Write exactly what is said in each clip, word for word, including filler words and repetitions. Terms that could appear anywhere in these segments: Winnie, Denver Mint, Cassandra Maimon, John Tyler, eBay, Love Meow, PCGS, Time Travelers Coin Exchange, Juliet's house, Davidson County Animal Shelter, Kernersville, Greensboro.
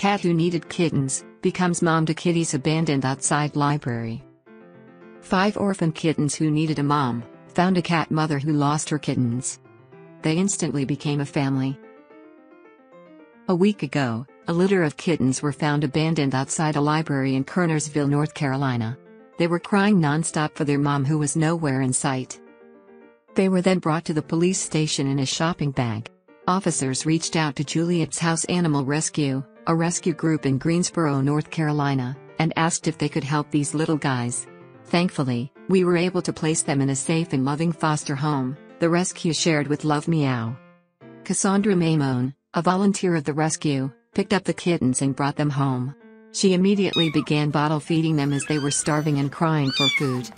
Cat who needed kittens, becomes mom to kitties abandoned outside library. Five orphan kittens who needed a mom, found a cat mother who lost her kittens. They instantly became a family. A week ago, a litter of kittens were found abandoned outside a library in Kernersville, North Carolina. They were crying nonstop for their mom who was nowhere in sight. They were then brought to the police station in a shopping bag. Officers reached out to Juliet's House Animal Rescue, a rescue group in Greensboro, North Carolina, and asked if they could help these little guys. Thankfully, we were able to place them in a safe and loving foster home, the rescue shared with Love Meow. Cassandra Maimon, a volunteer of the rescue, picked up the kittens and brought them home. She immediately began bottle feeding them as they were starving and crying for food.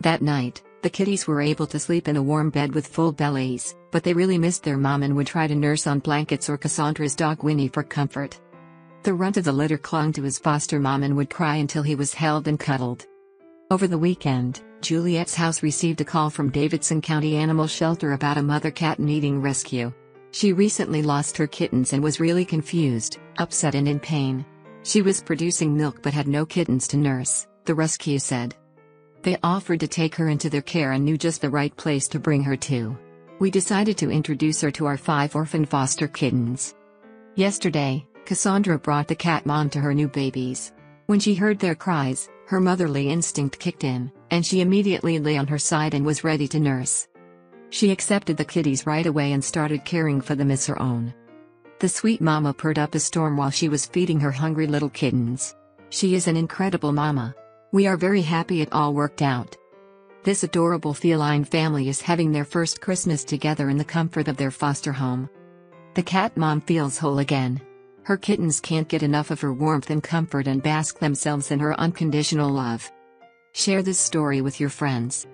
That night, the kitties were able to sleep in a warm bed with full bellies, but they really missed their mom and would try to nurse on blankets or Cassandra's dog Winnie for comfort. The runt of the litter clung to his foster mom and would cry until he was held and cuddled. Over the weekend, Juliet's House received a call from Davidson County Animal Shelter about a mother cat needing rescue. She recently lost her kittens and was really confused, upset and in pain. She was producing milk but had no kittens to nurse, the rescue said. They offered to take her into their care and knew just the right place to bring her to. We decided to introduce her to our five orphan foster kittens. Yesterday, Cassandra brought the cat mom to her new babies. When she heard their cries, her motherly instinct kicked in, and she immediately lay on her side and was ready to nurse. She accepted the kitties right away and started caring for them as her own. The sweet mama purred up a storm while she was feeding her hungry little kittens. She is an incredible mama. We are very happy it all worked out. This adorable feline family is having their first Christmas together in the comfort of their foster home. The cat mom feels whole again. Her kittens can't get enough of her warmth and comfort and bask themselves in her unconditional love. Share this story with your friends.